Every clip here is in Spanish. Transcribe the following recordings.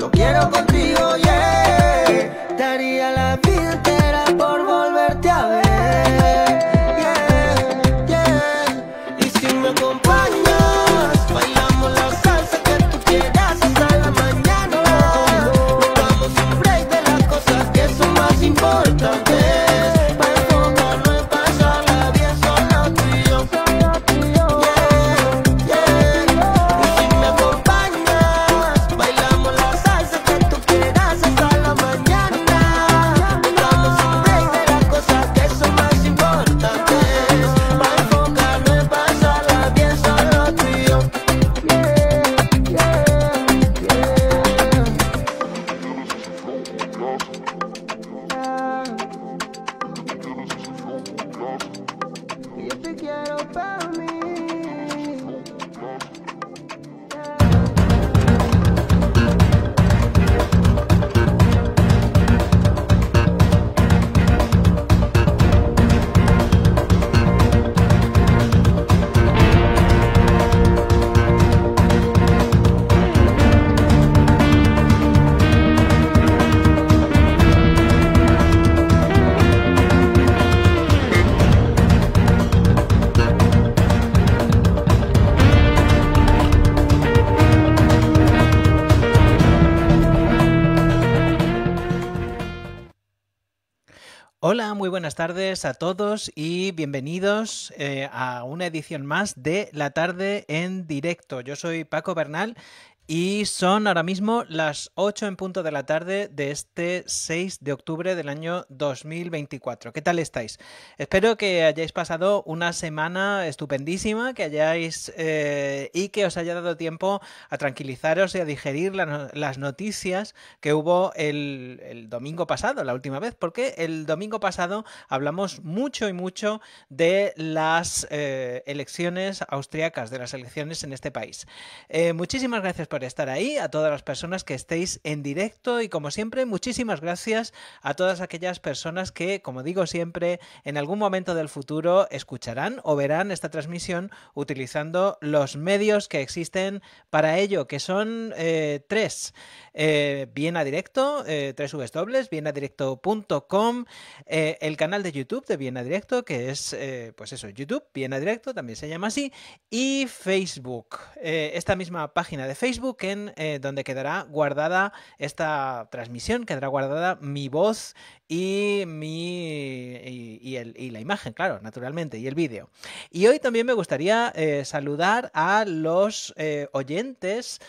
solo quiero contigo, yeah. Daría la vida entera por volverte a ver, yeah, yeah. Y si me acompañas, bailamos la salsa que tú quieras hasta la mañana. Nos vamos sin break de las cosas que son más importantes. Hola, muy buenas tardes a todos y bienvenidos a una edición más de La Tarde en Directo. Yo soy Paco Bernal y son ahora mismo las 8 en punto de la tarde de este 6 de octubre del año 2024. ¿Qué tal estáis? Espero que hayáis pasado una semana estupendísima, que hayáis y que os haya dado tiempo a tranquilizaros y a digerir las noticias que hubo el domingo pasado, la última vez, porque el domingo pasado hablamos mucho y mucho de las elecciones austriacas, de las elecciones en este país. Muchísimas gracias por estar ahí, a todas las personas que estéis en directo y, como siempre, muchísimas gracias a todas aquellas personas que, como digo siempre, en algún momento del futuro escucharán o verán esta transmisión utilizando los medios que existen para ello, que son tres. Viena Directo, www.vienadirecto.com, el canal de YouTube de Viena Directo, que es, pues eso, YouTube, Viena Directo, también se llama así, y Facebook, esta misma página de Facebook, en donde quedará guardada esta transmisión, quedará guardada mi voz y la imagen, claro, naturalmente, y el vídeo. Y hoy también me gustaría saludar a los oyentes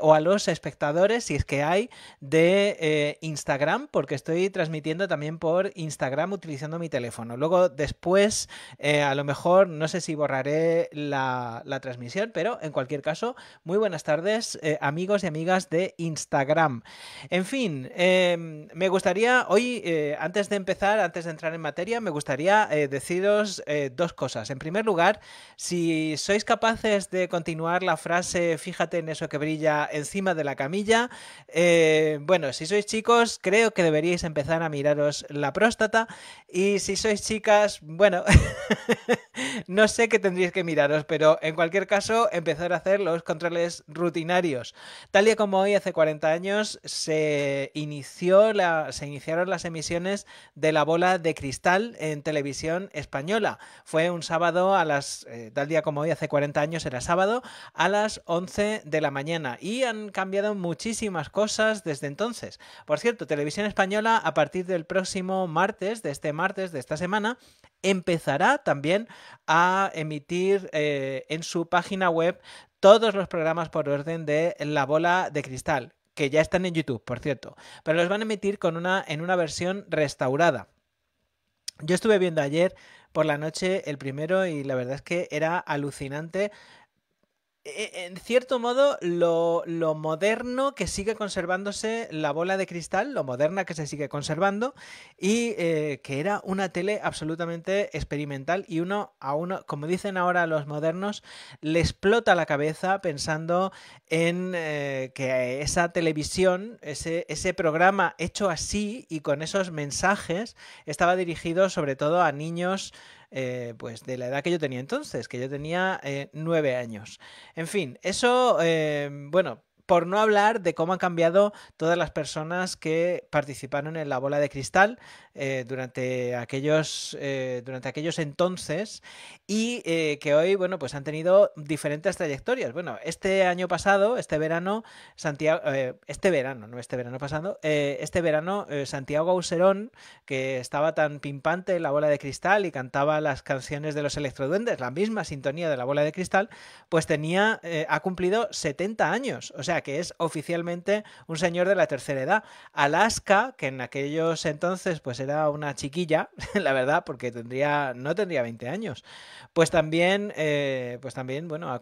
o a los espectadores, si es que hay, de Instagram, porque estoy transmitiendo también por Instagram utilizando mi teléfono. Luego, después, a lo mejor, no sé si borraré la transmisión, pero en cualquier caso, muy buenas tardes, amigos y amigas de Instagram. En fin, me gustaría hoy, antes de empezar, antes de entrar en materia, me gustaría deciros dos cosas. En primer lugar, si sois capaces de continuar la frase "fíjate en eso que brilla encima de la camilla", bueno, si sois chicos, creo que deberíais empezar a miraros la próstata, y si sois chicas, bueno, no sé qué tendríais que miraros, pero en cualquier caso, empezar a hacer los controles rutinarios. Tal y como hoy, hace 40 años, se iniciaron las emisiones de La Bola de Cristal en Televisión Española. Fue un sábado a las... tal día como hoy, hace 40 años, era sábado, a las 11 de la mañana. Y han cambiado muchísimas cosas desde entonces. Por cierto, Televisión Española, a partir del próximo martes, de este martes de esta semana, empezará también a emitir en su página web todos los programas por orden de La Bola de Cristal, que ya están en YouTube, por cierto, pero los van a emitir en una versión restaurada. Yo estuve viendo ayer por la noche el primero y la verdad es que era alucinante, en cierto modo, lo moderno que sigue conservándose La Bola de Cristal, lo moderna que se sigue conservando, y que era una tele absolutamente experimental, y uno a uno, como dicen ahora los modernos, le explota la cabeza pensando en que esa televisión, ese programa hecho así y con esos mensajes, estaba dirigido sobre todo a niños pues de la edad que yo tenía entonces, que yo tenía 9 años. En fin, eso, bueno, por no hablar de cómo han cambiado todas las personas que participaron en La Bola de Cristal durante aquellos entonces y que hoy, bueno, pues han tenido diferentes trayectorias. Bueno, este año pasado, este verano, Santiago Auserón, que estaba tan pimpante en La Bola de Cristal y cantaba las canciones de los Electroduendes, la misma sintonía de La Bola de Cristal, pues tenía, ha cumplido 70 años, o sea que es oficialmente un señor de la tercera edad. Alaska, que en aquellos entonces pues era una chiquilla, la verdad, porque no tendría 20 años, pues también bueno, ya ha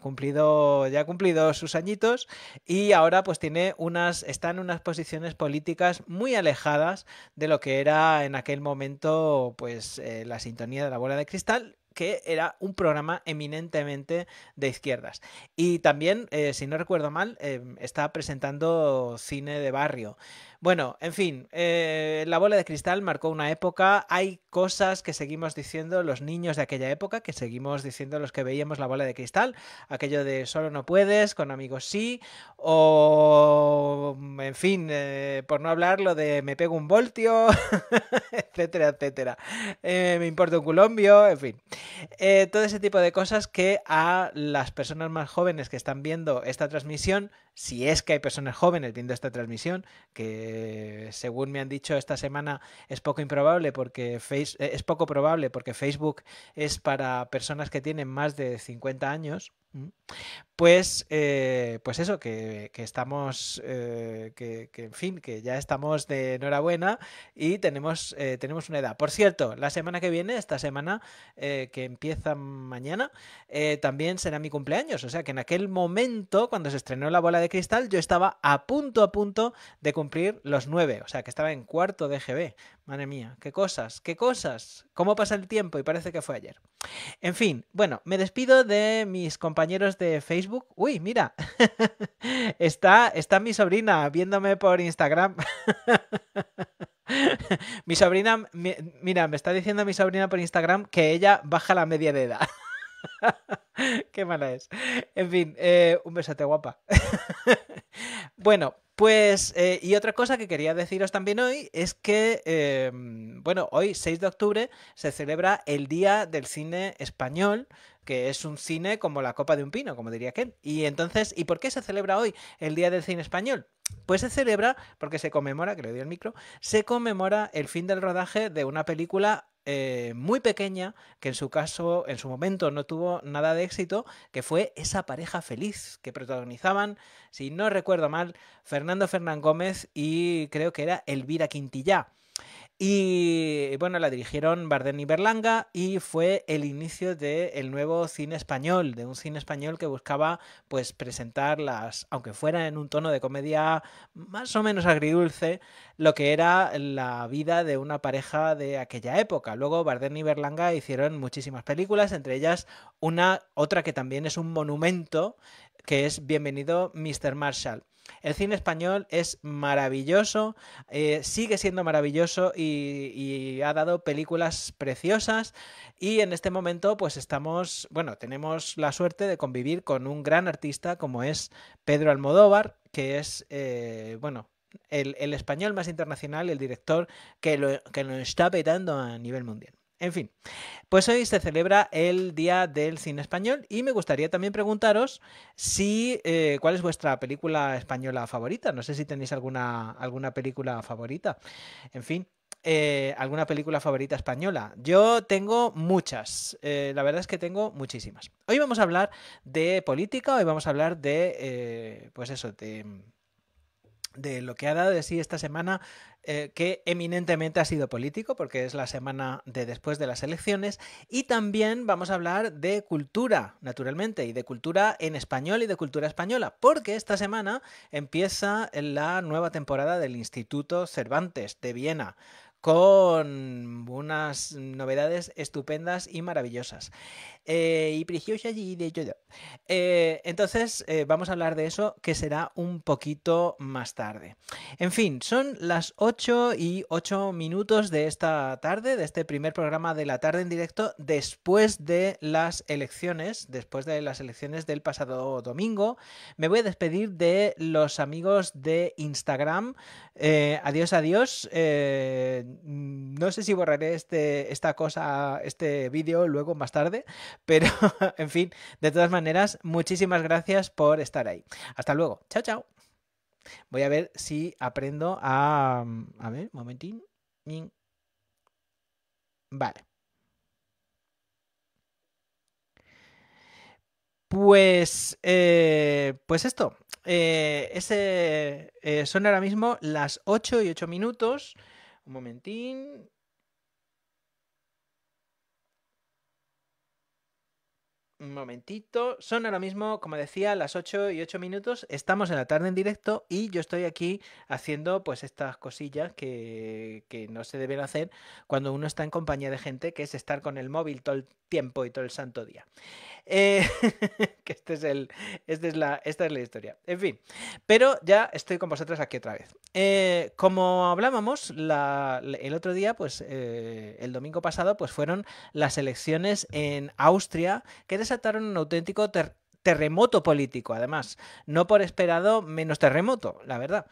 cumplido sus añitos y ahora pues está en unas posiciones políticas muy alejadas de lo que era en aquel momento pues la sintonía de La Bola de Cristal, que era un programa eminentemente de izquierdas. Y también, si no recuerdo mal, está presentando cine de barrio. Bueno, en fin, La Bola de Cristal marcó una época. Hay cosas que seguimos diciendo los niños de aquella época, que seguimos diciendo los que veíamos La Bola de Cristal. Aquello de solo no puedes, con amigos sí, o, en fin, por no hablar lo de me pego un voltio, etcétera, etcétera. Me importa un colombio, en fin. Todo ese tipo de cosas que a las personas más jóvenes que están viendo esta transmisión, si es que hay personas jóvenes viendo esta transmisión, que según me han dicho esta semana es poco probable porque Facebook es para personas que tienen más de 50 años, pues eso, que estamos, que en fin, que ya estamos de enhorabuena y tenemos una edad. Por cierto, la semana que viene, esta semana que empieza mañana, también será mi cumpleaños, o sea que en aquel momento, cuando se estrenó La Bola de Cristal, yo estaba a punto de cumplir los 9, o sea que estaba en cuarto de GB. Madre mía, qué cosas, cómo pasa el tiempo y parece que fue ayer. En fin, bueno, me despido de mis compañeros de Facebook. Uy, mira, está mi sobrina viéndome por Instagram. Mi sobrina, mira, me está diciendo mi sobrina por Instagram que ella baja la media de edad. Qué mala es. En fin, un besote, guapa. Bueno, pues y otra cosa que quería deciros también hoy es que, bueno, hoy 6 de octubre se celebra el Día del Cine Español, que es un cine como la copa de un pino, como diría aquel. Y entonces, ¿y por qué se celebra hoy el Día del Cine Español? Pues se celebra porque se conmemora, que le doy el micro, se conmemora el fin del rodaje de una película muy pequeña, que en su momento no tuvo nada de éxito, que fue Esa pareja feliz, que protagonizaban, si no recuerdo mal, Fernando Fernán Gómez y creo que era Elvira Quintillá. Y bueno, la dirigieron Bardem y Berlanga y fue el inicio del nuevo cine español, de un cine español que buscaba pues presentarlas, aunque fuera en un tono de comedia más o menos agridulce, lo que era la vida de una pareja de aquella época. Luego Bardem y Berlanga hicieron muchísimas películas, entre ellas otra que también es un monumento, que es Bienvenido, Mr. Marshall. El cine español es maravilloso, sigue siendo maravilloso y ha dado películas preciosas y en este momento pues tenemos la suerte de convivir con un gran artista como es Pedro Almodóvar, que es, bueno, el español más internacional, el director que lo está petando a nivel mundial. En fin, pues hoy se celebra el Día del Cine Español y me gustaría también preguntaros cuál es vuestra película española favorita. No sé si tenéis alguna película favorita. En fin, alguna película favorita española. Yo tengo muchas, la verdad es que tengo muchísimas. Hoy vamos a hablar de política, hoy vamos a hablar de lo que ha dado de sí esta semana, que eminentemente ha sido político, porque es la semana después de las elecciones, y también vamos a hablar de cultura, naturalmente, y de cultura en español y de cultura española, porque esta semana empieza la nueva temporada del Instituto Cervantes de Viena, con unas novedades estupendas y maravillosas. y preciosas y de todo. Entonces vamos a hablar de eso, que será un poquito más tarde. En fin, son las 8:08 de esta tarde, de este primer programa de La Tarde en Directo, después de las elecciones, del pasado domingo. Me voy a despedir de los amigos de Instagram. Adiós, adiós. No sé si borraré este vídeo luego más tarde, pero en fin, de todas maneras, muchísimas gracias por estar ahí. Hasta luego. Chao, chao. Voy a ver si aprendo a... A ver, un momentín. Vale. Pues, pues esto. Son ahora mismo las 8:08. Un momentín. Un momentito. Son ahora mismo, como decía, las 8:08. Estamos en La Tarde en Directo y yo estoy aquí haciendo pues estas cosillas que no se deben hacer cuando uno está en compañía de gente, que es estar con el móvil todo el tiempo y todo el santo día. Que esta es la historia. En fin, pero ya estoy con vosotros aquí otra vez. Como hablábamos el otro día, pues el domingo pasado, pues fueron las elecciones en Austria, que desataron un auténtico terremoto político, además. No por esperado, menos terremoto, la verdad.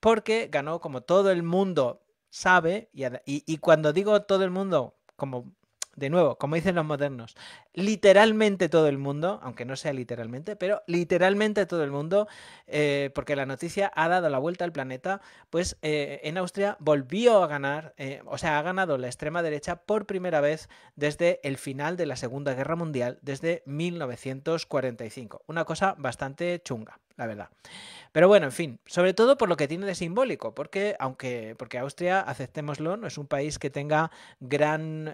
Porque ganó, como todo el mundo sabe, y cuando digo todo el mundo, como de nuevo, como dicen los modernos, literalmente todo el mundo, aunque no sea literalmente, pero literalmente todo el mundo, porque la noticia ha dado la vuelta al planeta, pues en Austria volvió a ganar, o sea, ha ganado la extrema derecha por primera vez desde el final de la Segunda Guerra Mundial, desde 1945. Una cosa bastante chunga, la verdad. Pero bueno, en fin, sobre todo por lo que tiene de simbólico, porque porque Austria, aceptémoslo, no es un país que tenga gran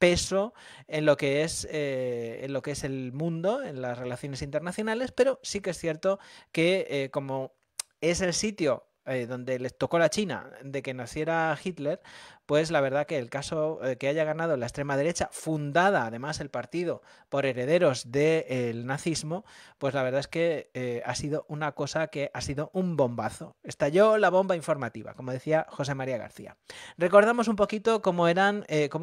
peso en lo que es el mundo, en las relaciones internacionales, pero sí que es cierto que como es el sitio donde les tocó la China de que naciera Hitler, pues la verdad que el caso que haya ganado la extrema derecha, fundada además el partido por herederos del nazismo, pues la verdad es que ha sido una cosa que ha sido un bombazo. Estalló la bomba informativa, como decía José María García. Recordamos un poquito cómo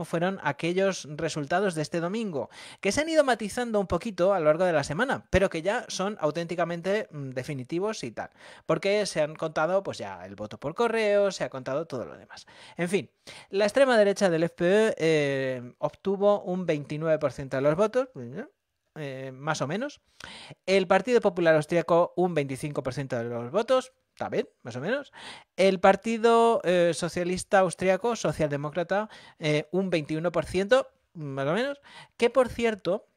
fueron aquellos resultados de este domingo, que se han ido matizando un poquito a lo largo de la semana, pero que ya son auténticamente definitivos y tal, porque se han contado, pues, ya el voto por correo, se ha contado todo lo demás. En fin, la extrema derecha del FPÖ obtuvo un 29% de los votos, más o menos. El Partido Popular Austriaco un 25% de los votos, también, más o menos. El Partido Socialista Austriaco, Socialdemócrata, un 21%, más o menos, que por cierto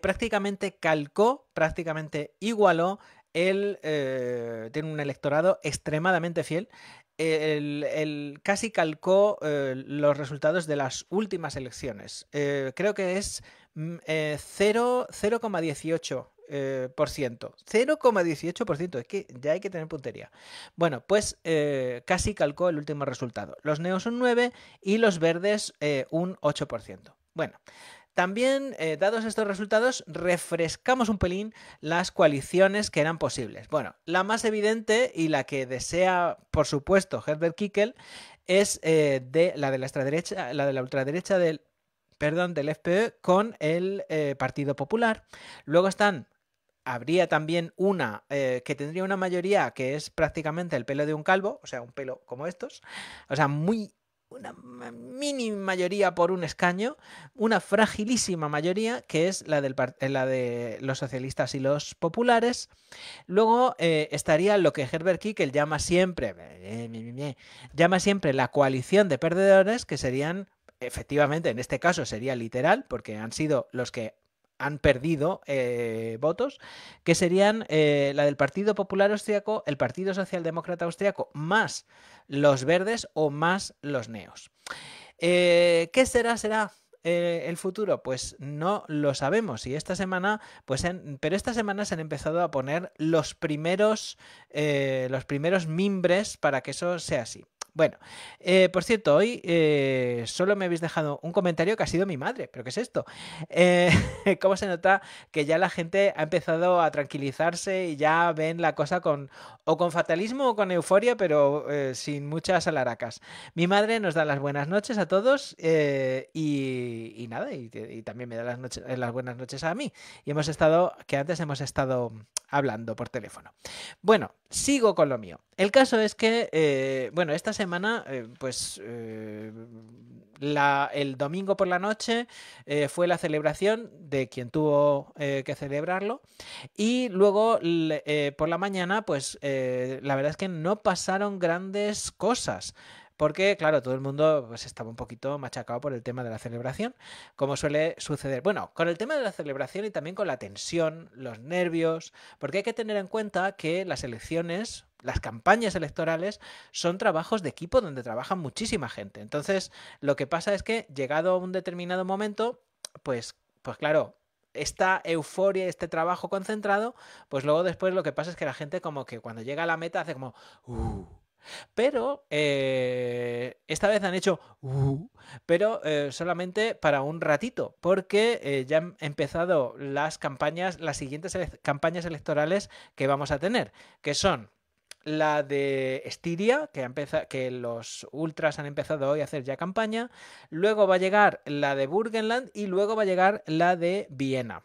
prácticamente calcó, prácticamente igualó. Él tiene un electorado extremadamente fiel. Él casi calcó los resultados de las últimas elecciones. Creo que es 0,18%. 0,18%, es que ya hay que tener puntería. Bueno, pues casi calcó el último resultado. Los neos un 9% y los verdes un 8%. Bueno. También, dados estos resultados, refrescamos un pelín las coaliciones que eran posibles. Bueno, la más evidente y la que desea, por supuesto, Herbert Kickl es la ultraderecha del FPÖ con el Partido Popular. Luego habría también una que tendría una mayoría que es prácticamente el pelo de un calvo, o sea, un pelo como estos, o sea, una mínima mayoría por un escaño, una fragilísima mayoría que es la de los socialistas y los populares. Luego estaría lo que Herbert Kickl llama siempre la coalición de perdedores, que serían, efectivamente, en este caso sería literal, porque han sido los que han perdido votos, que serían la del Partido Popular Austriaco, el Partido Socialdemócrata Austriaco, más los verdes o más los neos. ¿Qué será el futuro? Pues no lo sabemos. Y esta semana, pero esta semana se han empezado a poner los primeros mimbres para que eso sea así. Bueno, por cierto, hoy solo me habéis dejado un comentario que ha sido mi madre. ¿Pero qué es esto? ¿Cómo se nota que ya la gente ha empezado a tranquilizarse y ya ven la cosa con fatalismo o con euforia, pero sin muchas alaracas? Mi madre nos da las buenas noches a todos y nada, y también me da las buenas noches a mí. Y hemos estado, que antes hemos estado hablando por teléfono. Bueno, sigo con lo mío. El caso es que, bueno, esta semana, el domingo por la noche fue la celebración de quien tuvo que celebrarlo, y luego por la mañana, pues la verdad es que no pasaron grandes cosas. Porque, claro, todo el mundo pues, estaba un poquito machacado por el tema de la celebración, como suele suceder. Bueno, con el tema de la celebración y también con la tensión, los nervios, porque hay que tener en cuenta que las elecciones, las campañas electorales, son trabajos de equipo donde trabaja muchísima gente. Entonces, lo que pasa es que, llegado a un determinado momento, pues claro, esta euforia, este trabajo concentrado, pues luego después lo que pasa es que la gente como que cuando llega a la meta hace como... Pero esta vez han hecho pero solamente para un ratito, porque ya han empezado las siguientes campañas electorales que vamos a tener, que son la de Estiria, que los ultras han empezado hoy a hacer ya campaña, luego va a llegar la de Burgenland y luego va a llegar la de Viena.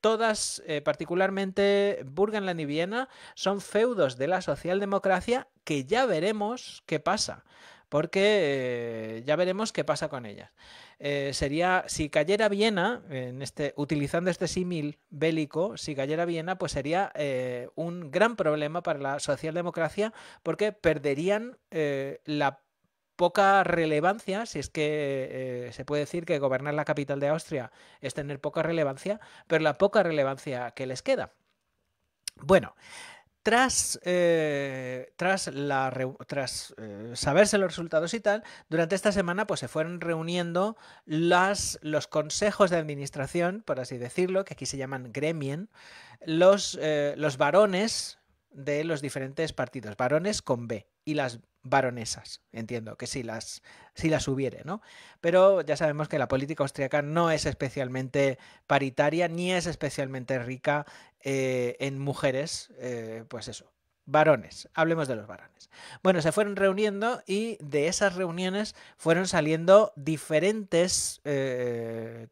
Todas, particularmente Burgenland y Viena, son feudos de la socialdemocracia que ya veremos qué pasa, porque ya veremos qué pasa con ellas. Sería, si cayera Viena, utilizando este símil bélico, si cayera Viena, pues sería un gran problema para la socialdemocracia, porque perderían la poca relevancia, si es que se puede decir que gobernar la capital de Austria es tener poca relevancia, pero la poca relevancia que les queda. Bueno, tras saberse los resultados y tal, durante esta semana pues se fueron reuniendo los consejos de administración, por así decirlo, que aquí se llaman gremien, los varones de los diferentes partidos, varones con B, y las varonesas, entiendo que si las hubiere, ¿no? Pero ya sabemos que la política austriaca no es especialmente paritaria ni es especialmente rica en mujeres, pues eso, varones, hablemos de los varones. Bueno, se fueron reuniendo y de esas reuniones fueron saliendo diferentes, que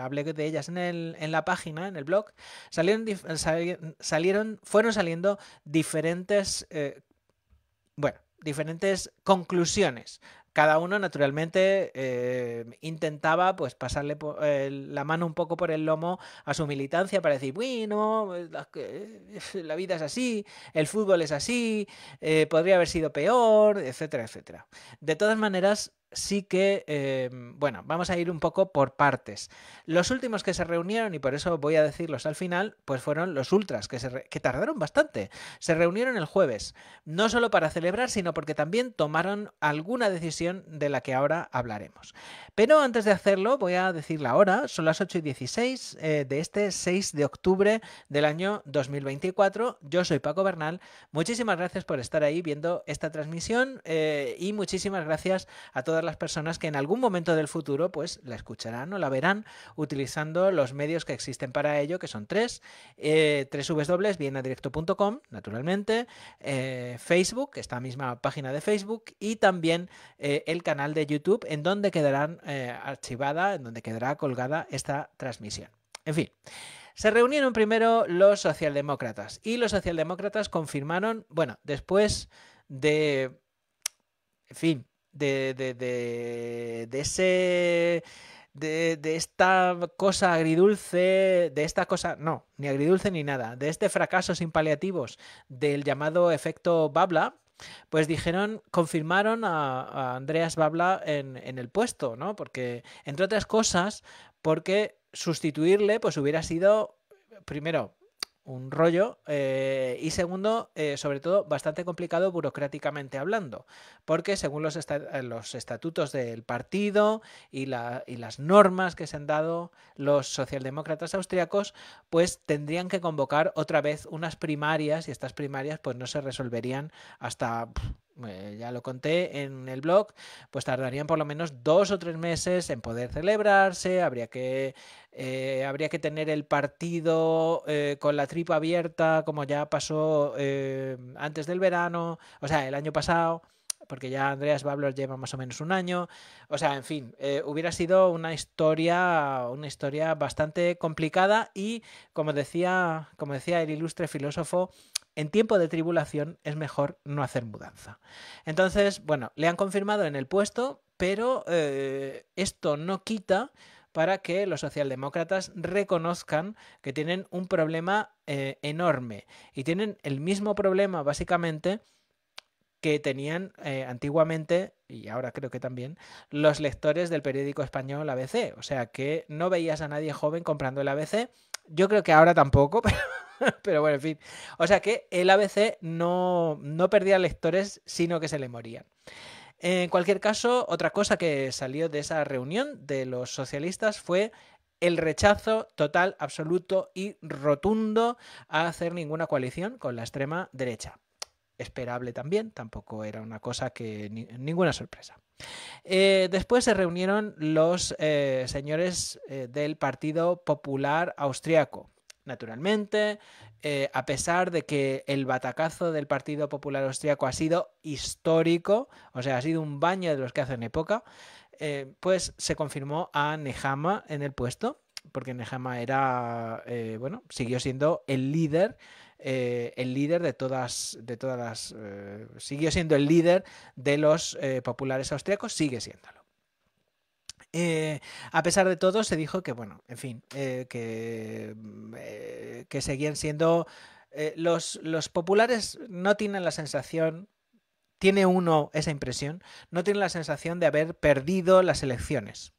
hablé de ellas en la página, en el blog, fueron saliendo diferentes diferentes conclusiones. Cada uno, naturalmente, intentaba pues pasarle la mano un poco por el lomo a su militancia para decir, bueno, la vida es así, el fútbol es así, podría haber sido peor, etcétera, etcétera. De todas maneras, sí que, bueno, vamos a ir un poco por partes. Los últimos que se reunieron, y por eso voy a decirlos al final, pues fueron los ultras, que tardaron bastante. Se reunieron el jueves, no solo para celebrar, sino porque también tomaron alguna decisión de la que ahora hablaremos. Pero antes de hacerlo, voy a decir la hora, son las 8:16 de este 6 de octubre del año 2024. Yo soy Paco Bernal, muchísimas gracias por estar ahí viendo esta transmisión y muchísimas gracias a todas las personas que en algún momento del futuro pues la escucharán o la verán utilizando los medios que existen para ello, que son tres, www.vienadirecto.com, naturalmente, Facebook, esta misma página de Facebook, y también el canal de YouTube, en donde quedarán archivada, en donde quedará colgada esta transmisión. En fin. Se reunieron primero los socialdemócratas y los socialdemócratas confirmaron, bueno, después de... En fin... De esta cosa agridulce, de esta cosa, no, ni agridulce ni nada, de este fracaso sin paliativos del llamado efecto Babler, pues dijeron, confirmaron a Andreas Babler en el puesto, ¿no? Porque, entre otras cosas, porque sustituirle pues hubiera sido, primero, un rollo y segundo, sobre todo, bastante complicado burocráticamente hablando, porque según los estatutos del partido y las normas que se han dado los socialdemócratas austriacos, pues tendrían que convocar otra vez unas primarias y estas primarias pues no se resolverían hasta ya lo conté en el blog, pues tardarían por lo menos 2 o 3 meses en poder celebrarse, habría que tener el partido con la tripa abierta, como ya pasó antes del verano, o sea, el año pasado, porque ya Andreas Babler lleva más o menos un año, o sea, en fin, hubiera sido una historia bastante complicada y, como decía el ilustre filósofo, en tiempo de tribulación es mejor no hacer mudanza. Entonces, bueno, le han confirmado en el puesto, pero esto no quita para que los socialdemócratas reconozcan que tienen un problema enorme. Y tienen el mismo problema, básicamente, que tenían antiguamente, y ahora creo que también, los lectores del periódico español ABC. O sea, que no veías a nadie joven comprando el ABC. Yo creo que ahora tampoco, pero bueno, en fin. O sea que el ABC no perdía lectores, sino que se le morían. En cualquier caso, otra cosa que salió de esa reunión de los socialistas fue el rechazo total, absoluto y rotundo a hacer ninguna coalición con la extrema derecha. Esperable también, tampoco era una cosa que ninguna sorpresa. Después se reunieron los señores del Partido Popular Austriaco. Naturalmente, a pesar de que el batacazo del Partido Popular Austriaco ha sido histórico, o sea, ha sido un baño de los que hacen época, pues se confirmó a Nehammer en el puesto, porque Nehammer era, bueno, siguió siendo el líder. El líder siguió siendo el líder de los populares austriacos, sigue siéndolo. A pesar de todo, se dijo que, bueno, en fin, que seguían siendo los populares no tienen la sensación, tiene uno esa impresión, no tienen la sensación de haber perdido las elecciones.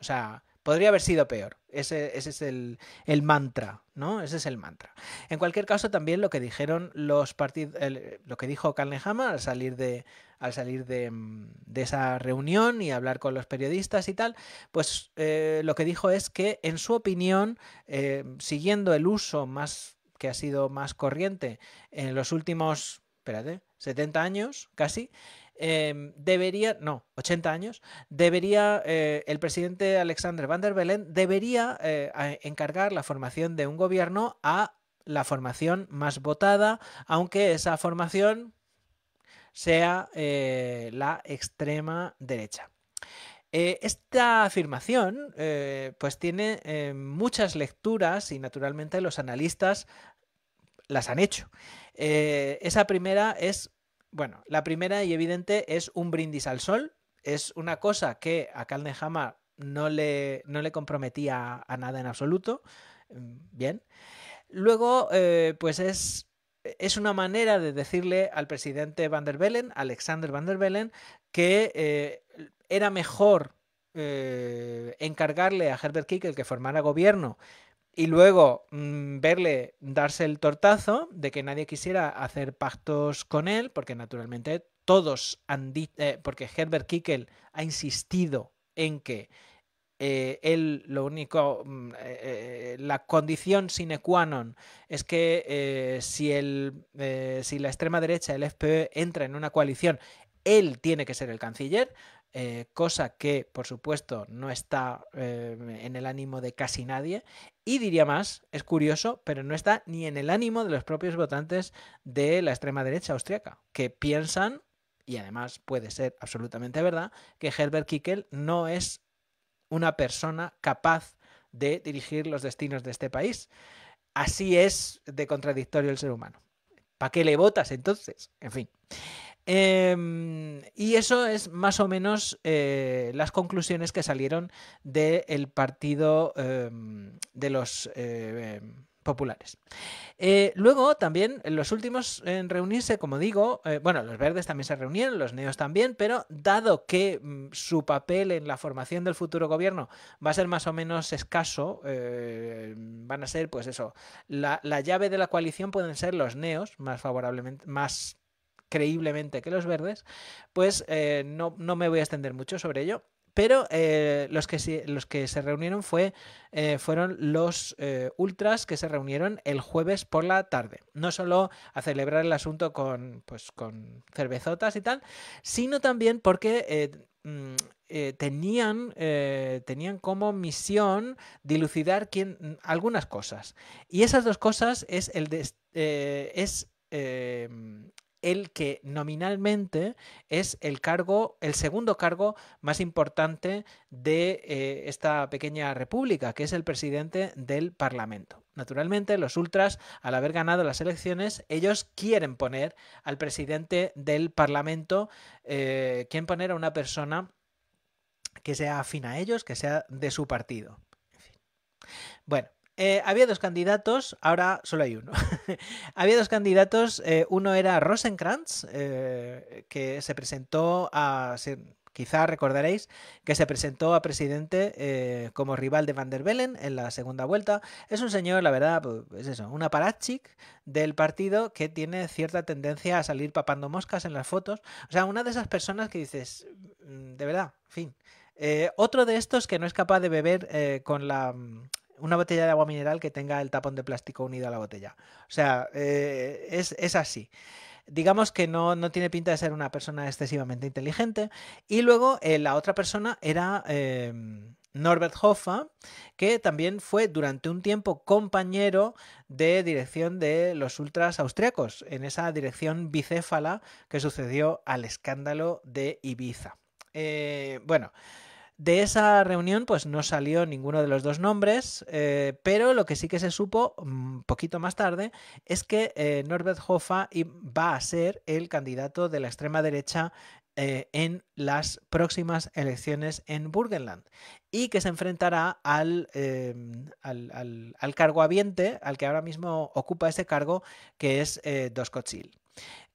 O sea, podría haber sido peor. Ese es el mantra, ¿no? Ese es el mantra. En cualquier caso, también lo que dijeron los partidos, lo que dijo Karl Nehammer al salir de esa reunión y hablar con los periodistas y tal, pues lo que dijo es que, en su opinión, siguiendo el uso más que ha sido más corriente en los últimos, 70 años casi. No, 80 años, el presidente Alexander Van der Bellen debería encargar la formación de un gobierno a la formación más votada, aunque esa formación sea la extrema derecha. Esta afirmación pues tiene muchas lecturas y naturalmente los analistas las han hecho. Esa primera es... Bueno, la primera y evidente es un brindis al sol. Es una cosa que a Karl Nehammer no le comprometía a nada en absoluto. Bien. Luego, pues es una manera de decirle al presidente Van der Bellen, Alexander Van der Bellen, que era mejor encargarle a Herbert Kickl que formara gobierno y luego verle darse el tortazo de que nadie quisiera hacer pactos con él, porque naturalmente todos han dicho, porque Herbert Kickl ha insistido en que él lo único, la condición sine qua non es que si la extrema derecha, el FPÖ, entra en una coalición, él tiene que ser el canciller. Cosa que, por supuesto, no está en el ánimo de casi nadie. Y diría más, es curioso, pero no está ni en el ánimo de los propios votantes de la extrema derecha austriaca, que piensan, y además puede ser absolutamente verdad, que Herbert Kickl no es una persona capaz de dirigir los destinos de este país. Así es de contradictorio el ser humano. ¿Para qué le votas entonces? En fin. Y eso es más o menos las conclusiones que salieron del partido de los populares. Luego también los últimos en reunirse, como digo, bueno, los verdes también se reunieron, los neos también, pero dado que su papel en la formación del futuro gobierno va a ser más o menos escaso, van a ser, pues eso, la llave de la coalición pueden ser los neos, más favorablemente, más creíblemente que los verdes, pues no me voy a extender mucho sobre ello, Pero los que se reunieron fueron los ultras que se reunieron el jueves por la tarde. No solo a celebrar el asunto con cervezotas y tal, sino también porque tenían como misión dilucidar algunas cosas. Y esas dos cosas es el que nominalmente es el segundo cargo más importante de esta pequeña república, que es el presidente del Parlamento. Naturalmente, los ultras, al haber ganado las elecciones, ellos quieren poner al presidente del Parlamento, quieren poner a una persona que sea afín a ellos, que sea de su partido. En fin. Bueno. Había dos candidatos, ahora solo hay uno. Había dos candidatos, uno era Rosencrantz, que se presentó a... Quizá recordaréis que se presentó a presidente como rival de Van der Bellen en la segunda vuelta. Es un señor, la verdad, pues eso, un apparatchik del partido que tiene cierta tendencia a salir papando moscas en las fotos. O sea, una de esas personas que dices, de verdad, en fin. Otro de estos que no es capaz de beber una botella de agua mineral que tenga el tapón de plástico unido a la botella. O sea, es así. Digamos que no tiene pinta de ser una persona excesivamente inteligente. Y luego la otra persona era Norbert Hofer, que también fue durante un tiempo compañero de dirección de los ultras austriacos, en esa dirección bicéfala que sucedió al escándalo de Ibiza. Bueno... De esa reunión pues no salió ninguno de los dos nombres, pero lo que sí que se supo un poquito más tarde es que Norbert Hofer va a ser el candidato de la extrema derecha en las próximas elecciones en Burgenland y que se enfrentará al cargohabiente, al que ahora mismo ocupa ese cargo, que es Doskochil.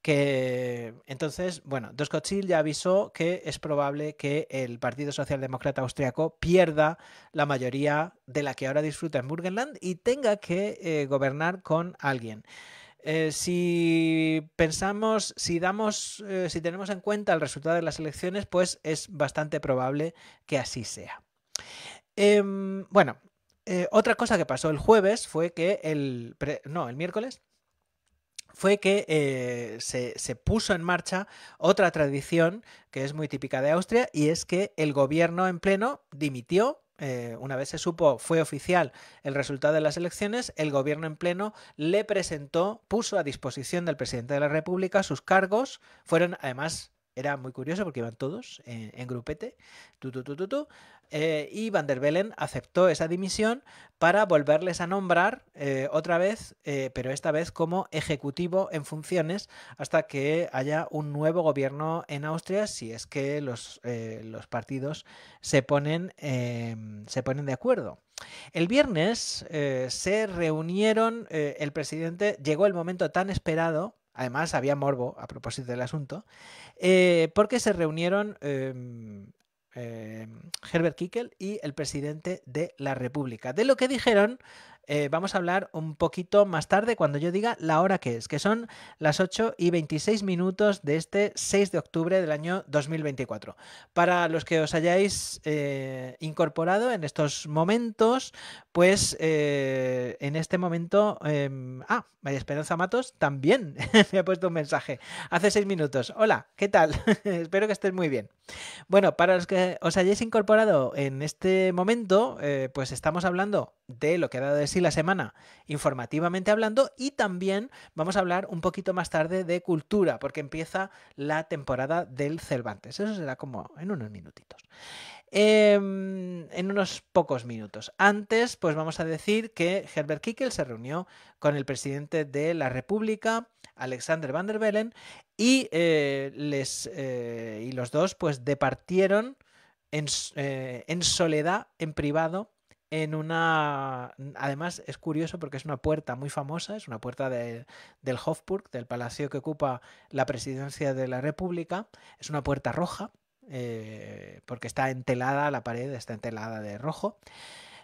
Que entonces, bueno, Doskochil ya avisó que es probable que el Partido Socialdemócrata Austriaco pierda la mayoría de la que ahora disfruta en Burgenland y tenga que gobernar con alguien. Si pensamos, si tenemos en cuenta el resultado de las elecciones, pues es bastante probable que así sea. Bueno, otra cosa que pasó el jueves fue que el miércoles fue que se puso en marcha otra tradición que es muy típica de Austria, y es que el gobierno en pleno dimitió. Una vez se supo, fue oficial el resultado de las elecciones, el gobierno en pleno puso a disposición del presidente de la República sus cargos. Fueron, además, era muy curioso porque iban todos en grupete, y Van der Bellen aceptó esa dimisión para volverles a nombrar otra vez, pero esta vez como ejecutivo en funciones hasta que haya un nuevo gobierno en Austria, si es que los partidos se ponen de acuerdo. El viernes se reunieron, el presidente, llegó el momento tan esperado. Además, había morbo a propósito del asunto, porque se reunieron Herbert Kickl y el presidente de la República. De lo que dijeron vamos a hablar un poquito más tarde, cuando yo diga la hora que es, que son las 8:26 de este 6 de octubre del año 2024. Para los que os hayáis incorporado en estos momentos, pues en este momento... María Esperanza Matos también me ha puesto un mensaje hace 6 minutos. Hola, ¿qué tal? Espero que estés muy bien. Bueno, para los que os hayáis incorporado en este momento, pues estamos hablando de lo que ha dado de sí la semana, informativamente hablando, y también vamos a hablar un poquito más tarde de cultura, porque empieza la temporada del Cervantes. Eso será como en unos minutitos. En unos pocos minutos. Antes, pues vamos a decir que Herbert Kickl se reunió con el presidente de la República, Alexander Van der Bellen, y los dos pues departieron en soledad, en privado, además es curioso porque es una puerta muy famosa, es una puerta del Hofburg, del palacio que ocupa la presidencia de la República. Es una puerta roja, porque está entelada, la pared está entelada de rojo.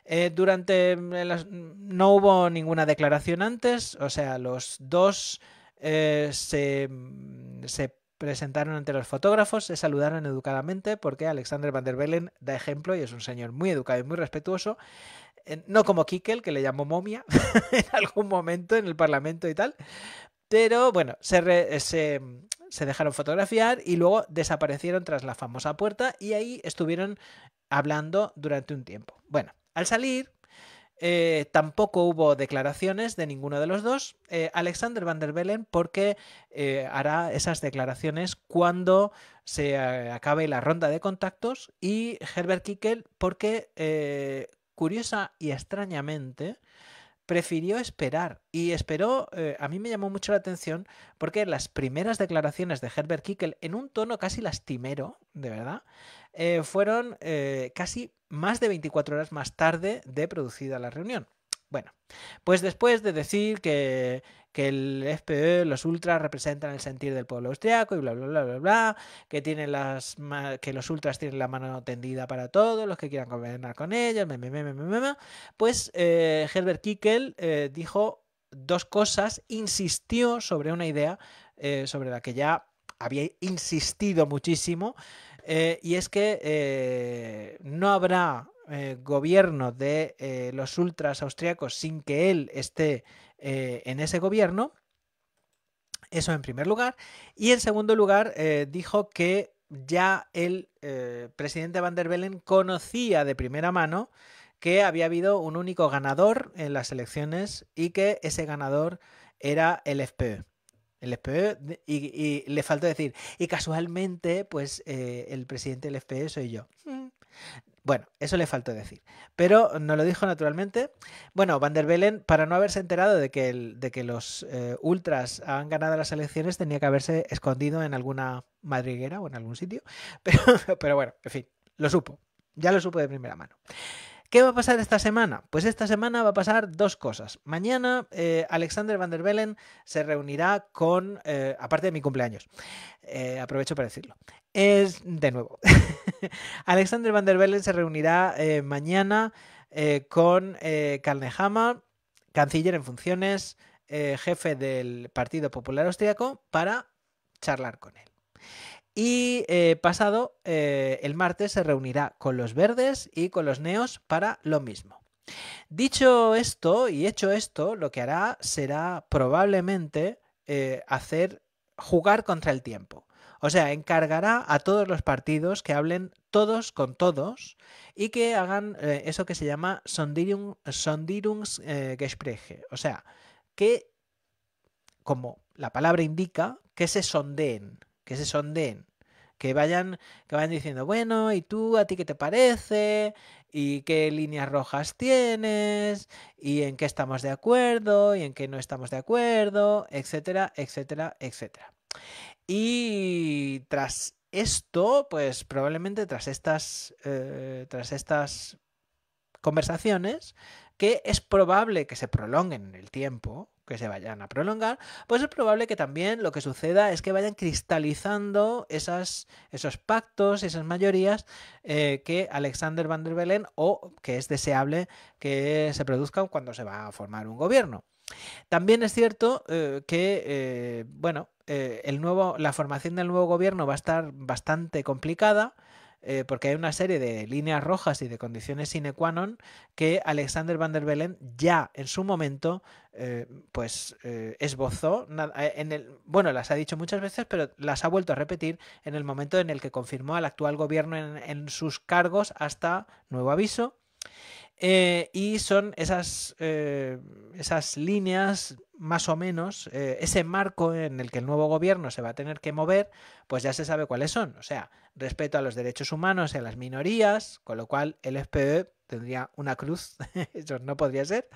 No hubo ninguna declaración antes, o sea, los dos se presentaron ante los fotógrafos, se saludaron educadamente porque Alexander Van der Bellen da ejemplo y es un señor muy educado y muy respetuoso, no como Kickl, que le llamó momia en algún momento en el Parlamento y tal, pero bueno, se dejaron fotografiar y luego desaparecieron tras la famosa puerta y ahí estuvieron hablando durante un tiempo. Bueno, al salir tampoco hubo declaraciones de ninguno de los dos, Alexander Van der Bellen, porque hará esas declaraciones cuando se acabe la ronda de contactos, y Herbert Kickl porque, curiosa y extrañamente, prefirió esperar y esperó, a mí me llamó mucho la atención porque las primeras declaraciones de Herbert Kickl en un tono casi lastimero, de verdad, fueron casi más de 24 horas más tarde de producida la reunión. Bueno, pues después de decir que el FPÖ, los ultras, representan el sentir del pueblo austriaco y bla, bla, bla, bla, bla, que tienen que los ultras tienen la mano tendida para todos los que quieran gobernar con ellos, pues Herbert Kickl dijo dos cosas, insistió sobre una idea sobre la que ya había insistido muchísimo, y es que no habrá gobierno de los ultras austriacos sin que él esté en ese gobierno, eso en primer lugar, y en segundo lugar dijo que ya el presidente Van der Bellen conocía de primera mano que había habido un único ganador en las elecciones y que ese ganador era el FPÖ. El FPÖ, y le faltó decir, y casualmente, pues el presidente del FPÖ soy yo. Bueno, eso le faltó decir, pero no lo dijo naturalmente. Bueno, Van der Bellen, para no haberse enterado de que los ultras han ganado las elecciones, tenía que haberse escondido en alguna madriguera o en algún sitio, pero bueno, en fin, lo supo, ya lo supo de primera mano. ¿Qué va a pasar esta semana? Pues esta semana va a pasar dos cosas. Mañana Alexander Van der Bellen se reunirá con, aparte de mi cumpleaños, aprovecho para decirlo, es de nuevo. Alexander Van der Bellen se reunirá mañana con Karl Nehammer, canciller en funciones, jefe del Partido Popular Austriaco, para charlar con él. Y pasado el martes se reunirá con los verdes y con los neos para lo mismo. Dicho esto y hecho esto, lo que hará será probablemente jugar contra el tiempo. O sea, encargará a todos los partidos que hablen todos con todos y que hagan eso que se llama Sondierungsgespräche. O sea, que, como la palabra indica, que se sondeen. Que se sondeen, que vayan diciendo, bueno, ¿y tú a ti qué te parece? ¿Y qué líneas rojas tienes? ¿Y en qué estamos de acuerdo? ¿Y en qué no estamos de acuerdo? Etcétera, etcétera, etcétera. Y tras esto, pues probablemente tras estas conversaciones, que es probable que se prolonguen en el tiempo, que se vayan a prolongar, pues es probable que también lo que suceda es que vayan cristalizando esos pactos, esas mayorías que Alexander Van der Bellen, o que es deseable que se produzcan cuando se va a formar un gobierno. También es cierto que bueno, la formación del nuevo gobierno va a estar bastante complicada, porque hay una serie de líneas rojas y de condiciones sine qua non que Alexander Van der Bellen ya en su momento esbozó, bueno, las ha dicho muchas veces, pero las ha vuelto a repetir en el momento en el que confirmó al actual gobierno en sus cargos hasta nuevo aviso. Y son esas líneas, más o menos, ese marco en el que el nuevo gobierno se va a tener que mover, pues ya se sabe cuáles son. O sea, respeto a los derechos humanos y a las minorías, con lo cual el FPÖ tendría una cruz, eso no podría ser,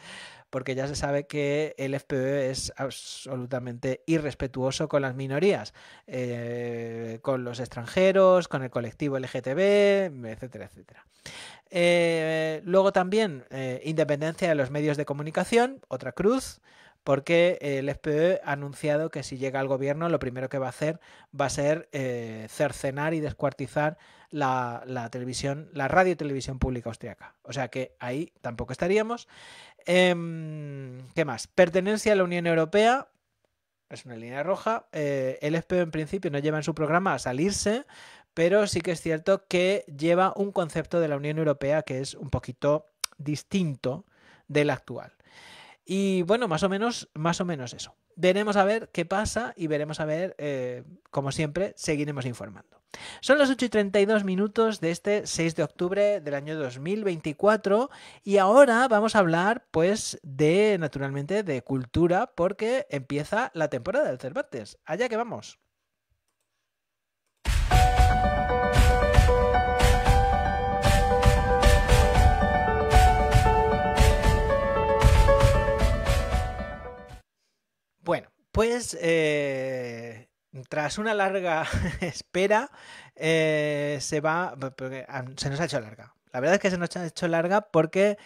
porque ya se sabe que el FPÖ es absolutamente irrespetuoso con las minorías, con los extranjeros, con el colectivo LGTB, etcétera, etcétera. Luego también independencia de los medios de comunicación, otra cruz, porque el FPÖ ha anunciado que si llega al gobierno lo primero que va a hacer va a ser cercenar y descuartizar la radio y televisión pública austriaca. O sea que ahí tampoco estaríamos. ¿Qué más? Pertenencia a la Unión Europea, Es una línea roja. El FPÖ en principio no lleva en su programa a salirse, pero sí que es cierto que lleva un concepto de la Unión Europea que es un poquito distinto del actual. Y bueno, más o menos eso. Veremos a ver qué pasa y veremos a ver, como siempre, seguiremos informando. Son las 8:32 de este 6 de octubre del año 2024 y ahora vamos a hablar, pues, de, naturalmente, de cultura porque empieza la temporada del Cervantes. Allá que vamos. Bueno, pues tras una larga espera se nos ha hecho larga. La verdad es que se nos ha hecho larga porque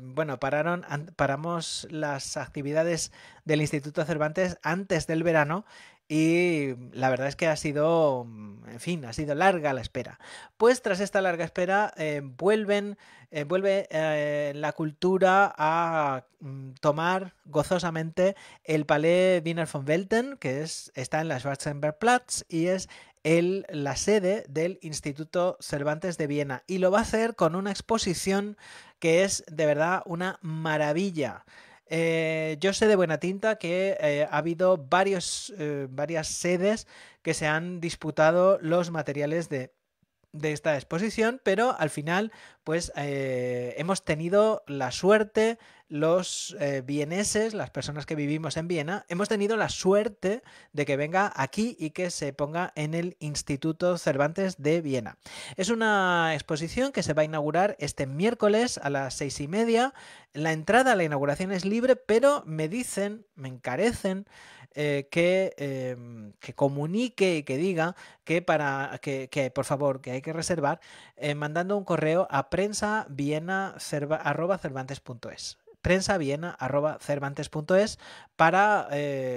bueno, paramos las actividades del Instituto Cervantes antes del verano y la verdad es que ha sido, en fin, ha sido larga la espera. Pues tras esta larga espera vuelve la cultura a tomar gozosamente el Palais Wiener von Welten, que está en la Schwarzenbergplatz y es la sede del Instituto Cervantes de Viena. Y lo va a hacer con una exposición que es de verdad una maravilla. Yo sé de buena tinta que ha habido varias sedes que se han disputado los materiales de esta exposición, pero al final pues hemos tenido la suerte, los vieneses, las personas que vivimos en Viena, hemos tenido la suerte de que venga aquí y que se ponga en el Instituto Cervantes de Viena. Es una exposición que se va a inaugurar este miércoles a las 6:30. La entrada a la inauguración es libre, pero me dicen, me encarecen que comunique y que diga que por favor, que hay que reservar mandando un correo a prensaviena@cervantes.es. prensaviena@cervantes.es para,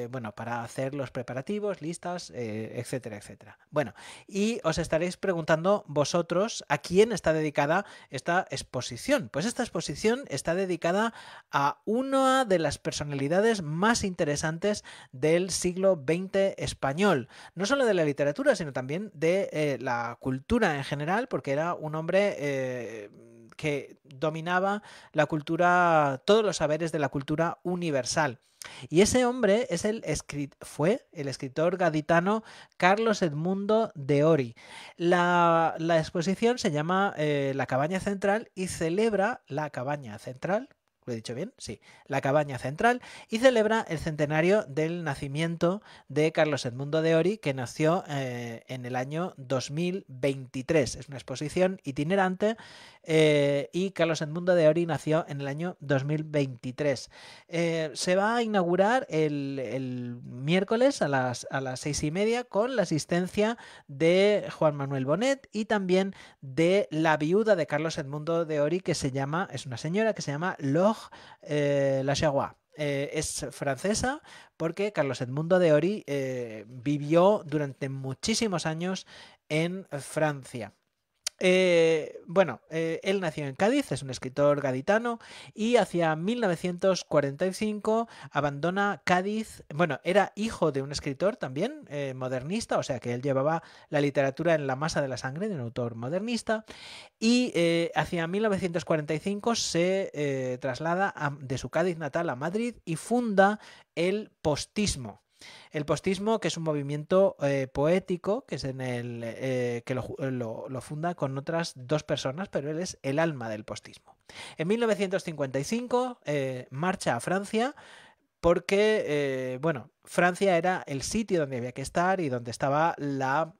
bueno, para hacer los preparativos, listas, etcétera, etcétera. Bueno, y os estaréis preguntando vosotros a quién está dedicada esta exposición. Pues esta exposición está dedicada a una de las personalidades más interesantes del siglo XX español. No solo de la literatura, sino también de la cultura en general, porque era un hombre que dominaba la cultura, todos los saberes de la cultura universal. Y ese hombre es fue el escritor gaditano Carlos Edmundo de Ory. La exposición se llama La Cabaña Central y celebra la Cabaña Central. ¿Lo he dicho bien? Sí. La Cabaña Central y celebra el centenario del nacimiento de Carlos Edmundo de Ory, que nació en el año 2023. Es una exposición itinerante y Carlos Edmundo de Ory nació en el año 2023. Se va a inaugurar el miércoles a las 6:30 con la asistencia de Juan Manuel Bonet y también de la viuda de Carlos Edmundo de Ory, que se llama, es una señora que se llama Loja. La Chagua es francesa porque Carlos Edmundo de Ory vivió durante muchísimos años en Francia. Bueno, él nació en Cádiz, es un escritor gaditano y hacia 1945 abandona Cádiz. Bueno, era hijo de un escritor también modernista, o sea que él llevaba la literatura en la masa de la sangre de un autor modernista y hacia 1945 se traslada de su Cádiz natal a Madrid y funda el Postismo. El postismo, que es un movimiento poético, que es que lo funda con otras dos personas, pero él es el alma del postismo. En 1955 marcha a Francia porque, bueno, Francia era el sitio donde había que estar y donde estaba la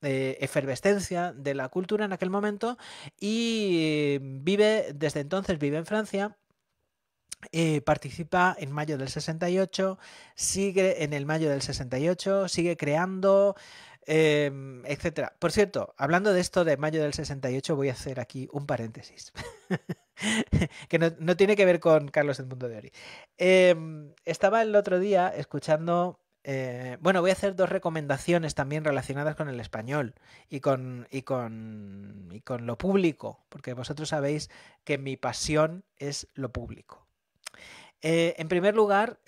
efervescencia de la cultura en aquel momento y desde entonces vive en Francia. Participa en mayo del 68, sigue en el mayo del 68, sigue creando, etcétera. Por cierto, hablando de esto de mayo del 68, voy a hacer aquí un paréntesis. Que no tiene que ver con Carlos Edmundo de Ory. Estaba el otro día escuchando... bueno, voy a hacer dos recomendaciones también relacionadas con el español y con lo público, porque vosotros sabéis que mi pasión es lo público. En primer lugar,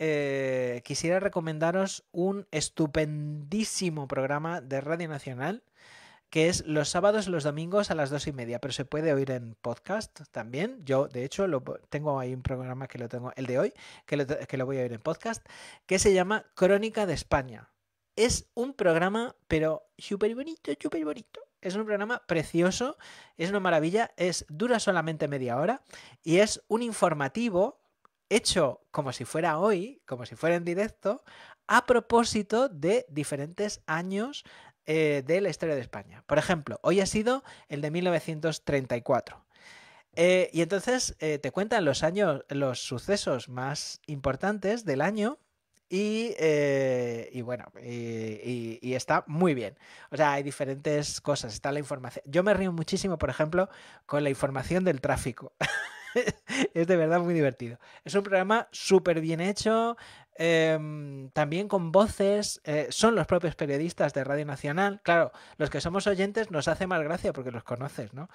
quisiera recomendaros un estupendísimo programa de Radio Nacional, que es los sábados y los domingos a las 2:30, pero se puede oír en podcast también. Yo, de hecho, tengo ahí un programa que lo tengo, el de hoy, que lo voy a oír en podcast, que se llama Crónica de España. Es un programa, pero súper bonito, súper bonito. Es un programa precioso, es una maravilla, dura solamente media hora y es un informativo hecho como si fuera hoy, como si fuera en directo, a propósito de diferentes años de la historia de España. Por ejemplo, hoy ha sido el de 1934. Y entonces te cuentan los sucesos más importantes del año y bueno, y está muy bien. O sea, hay diferentes cosas, está la información. Yo me río muchísimo, por ejemplo, con la información del tráfico. Es de verdad muy divertido. Es un programa súper bien hecho, también con voces. Son los propios periodistas de Radio Nacional. Claro, los que somos oyentes nos hace más gracia porque los conoces, ¿no?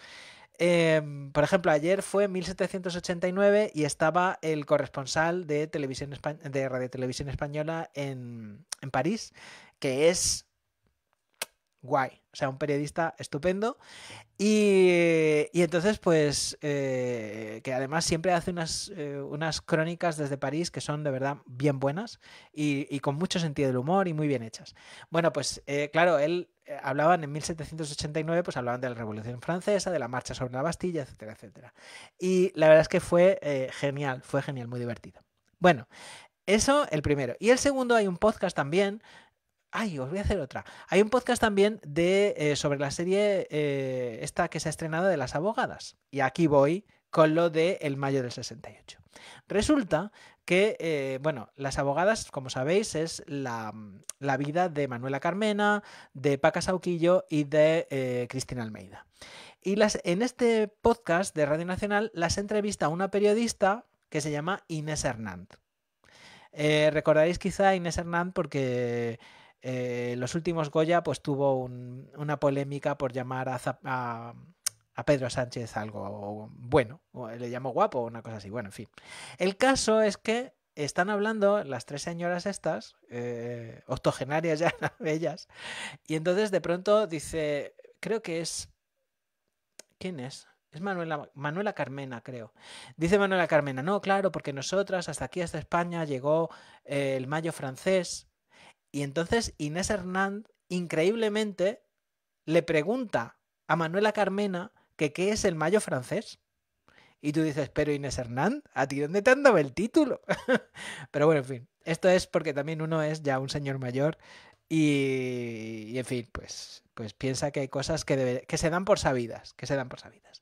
Por ejemplo, ayer fue 1789 y estaba el corresponsal de Radio Televisión Española en París, que es guay, o sea, un periodista estupendo y entonces pues que además siempre hace unas crónicas desde París que son de verdad bien buenas y con mucho sentido del humor y muy bien hechas. Bueno, pues claro, él hablaban en 1789, pues hablaban de la Revolución Francesa, de la marcha sobre la Bastilla, etcétera, etcétera. Y la verdad es que fue genial, muy divertido. Bueno, eso el primero. Y el segundo, hay un podcast también. Ay, os voy a hacer otra. Hay un podcast también sobre la serie esta que se ha estrenado de las abogadas. Y aquí voy con lo de el mayo del 68. Resulta que, bueno, las abogadas, como sabéis, es la vida de Manuela Carmena, de Paca Sauquillo y de Cristina Almeida. Y en este podcast de Radio Nacional las entrevista una periodista que se llama Inés Hernández. Recordaréis quizá a Inés Hernández porque... los últimos Goya pues tuvo una polémica por llamar a Pedro Sánchez algo bueno, o le llamó guapo o una cosa así, bueno, en fin. El caso es que están hablando las tres señoras estas, octogenarias ya ellas, y entonces de pronto dice, creo que es... ¿Quién es? Es Manuela Carmena, creo. Dice Manuela Carmena, no, claro, porque nosotras hasta aquí, hasta España, llegó el mayo francés. Y entonces Inés Hernández, increíblemente, le pregunta a Manuela Carmena que qué es el mayo francés. Y tú dices, pero Inés Hernández, ¿a ti dónde te han dado el título? Pero bueno, en fin, esto es porque también uno es ya un señor mayor y en fin, pues piensa que hay cosas que se dan por sabidas, que se dan por sabidas.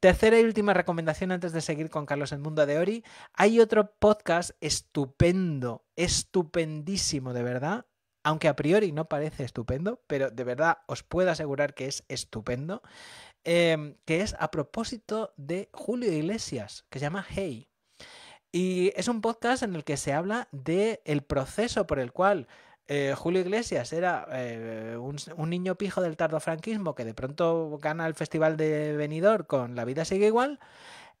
Tercera y última recomendación antes de seguir con Carlos Edmundo de Ory. Hay otro podcast estupendo, estupendísimo, de verdad. Aunque a priori no parece estupendo, pero de verdad os puedo asegurar que es estupendo. Que es a propósito de Julio Iglesias, que se llama Hey. Y es un podcast en el que se habla del proceso por el cual... Julio Iglesias era un niño pijo del tardofranquismo que de pronto gana el Festival de Benidorm con La vida sigue igual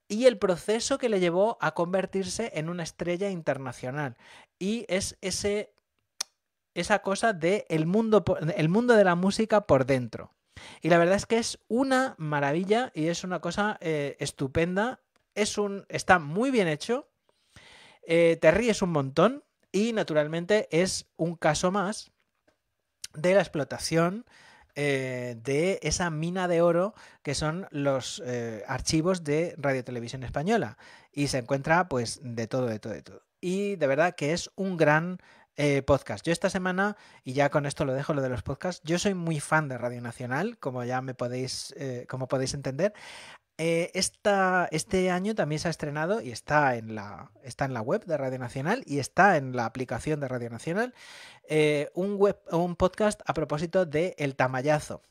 y el proceso que le llevó a convertirse en una estrella internacional. Y es esa cosa de el mundo de la música por dentro. Y la verdad es que es una maravilla y es una cosa estupenda. Está muy bien hecho, te ríes un montón. Y, naturalmente, es un caso más de la explotación de esa mina de oro que son los archivos de Radio Televisión Española. Y se encuentra, pues, de todo, de todo, de todo. Y, de verdad, que es un gran podcast. Yo esta semana, y ya con esto lo dejo, lo de los podcasts, yo soy muy fan de Radio Nacional, como ya como podéis entender. Este año también se ha estrenado y está en la web de Radio Nacional y está en la aplicación de Radio Nacional un podcast a propósito de El Tamayazo.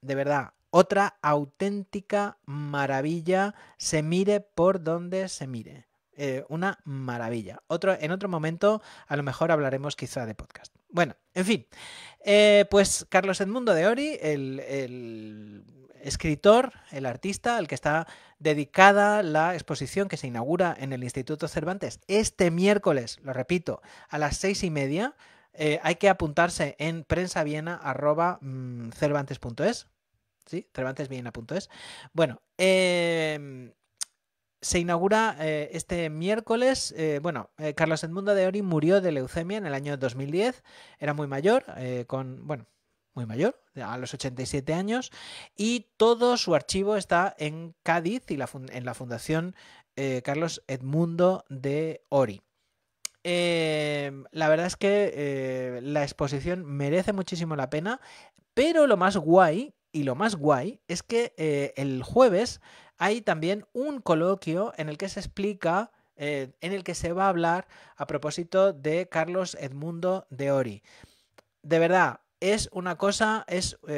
De verdad, otra auténtica maravilla, se mire por donde se mire. Una maravilla. En otro momento a lo mejor hablaremos quizá de podcast. Bueno, en fin, pues Carlos Edmundo de Ory, el escritor, el artista al que está dedicada la exposición que se inaugura en el Instituto Cervantes este miércoles, lo repito, a las 6:30. Hay que apuntarse en prensaviena@cervantes.es. Sí, cervantesviena.es. Bueno, se inaugura este miércoles. Carlos Edmundo de Ory murió de leucemia en el año 2010. Era muy mayor, muy mayor, a los 87 años. Y todo su archivo está en Cádiz y en la Fundación Carlos Edmundo de Ory. La verdad es que la exposición merece muchísimo la pena, pero lo más guay es que el jueves hay también un coloquio en el que se explica, en el que se va a hablar a propósito de Carlos Edmundo de Ory. De verdad, es una cosa,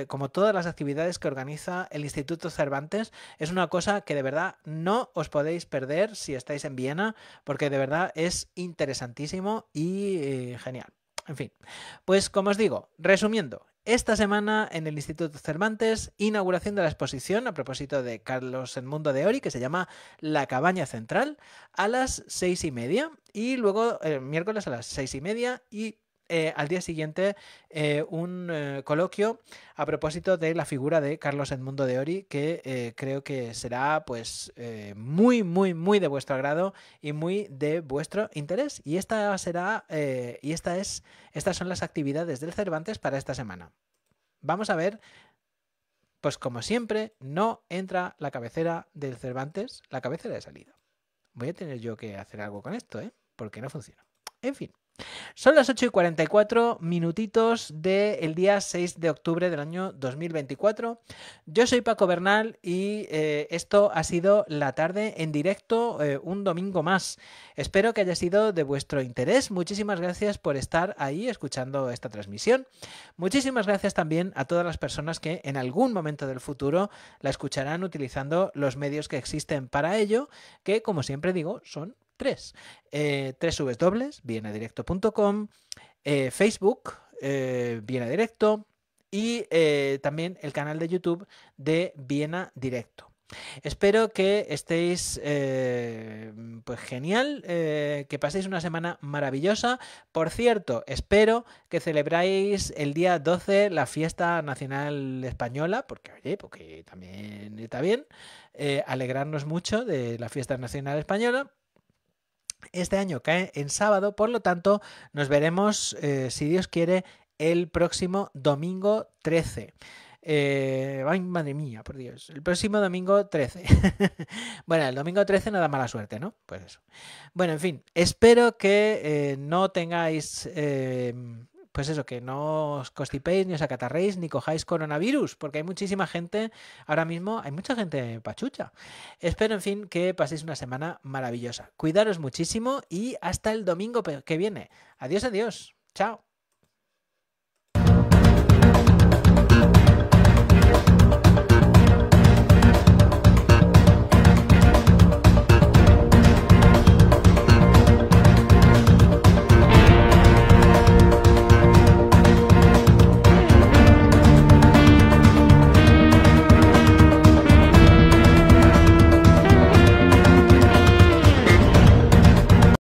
como todas las actividades que organiza el Instituto Cervantes, es una cosa que de verdad no os podéis perder si estáis en Viena, porque de verdad es interesantísimo y genial. En fin, pues como os digo, resumiendo, esta semana en el Instituto Cervantes, inauguración de la exposición a propósito de Carlos Edmundo de Ory, que se llama La Cabaña Central, a las 6:30, y luego miércoles a las 6:30 y... al día siguiente un coloquio a propósito de la figura de Carlos Edmundo de Ory, que creo que será pues muy, muy, muy de vuestro agrado y muy de vuestro interés. Y estas son las actividades del Cervantes para esta semana. Vamos a ver, pues como siempre, no entra la cabecera del Cervantes, la cabecera de salida. Voy a tener yo que hacer algo con esto, porque no funciona. En fin. Son las 8:44 del día 6 de octubre del año 2024. Yo soy Paco Bernal y esto ha sido La Tarde en Directo, un domingo más. Espero que haya sido de vuestro interés. Muchísimas gracias por estar ahí escuchando esta transmisión. Muchísimas gracias también a todas las personas que en algún momento del futuro la escucharán utilizando los medios que existen para ello, que como siempre digo son... tres www, vienadirecto.com, Facebook, Viena Directo, y también el canal de YouTube de Viena Directo. Espero que estéis pues genial, que paséis una semana maravillosa. Por cierto, espero que celebráis el día 12 la fiesta nacional española, porque oye, porque también está bien alegrarnos mucho de la fiesta nacional española. Este año cae en sábado, por lo tanto, nos veremos, si Dios quiere, el próximo domingo 13. Ay, madre mía, por Dios. El próximo domingo 13. Bueno, el domingo 13 no da mala suerte, ¿no? Pues eso. Bueno, en fin, espero que no tengáis... pues eso, que no os constipéis, ni os acatarréis, ni cojáis coronavirus, porque hay muchísima gente, ahora mismo hay mucha gente pachucha. Espero, en fin, que paséis una semana maravillosa. Cuidaros muchísimo y hasta el domingo que viene. Adiós, adiós. Chao.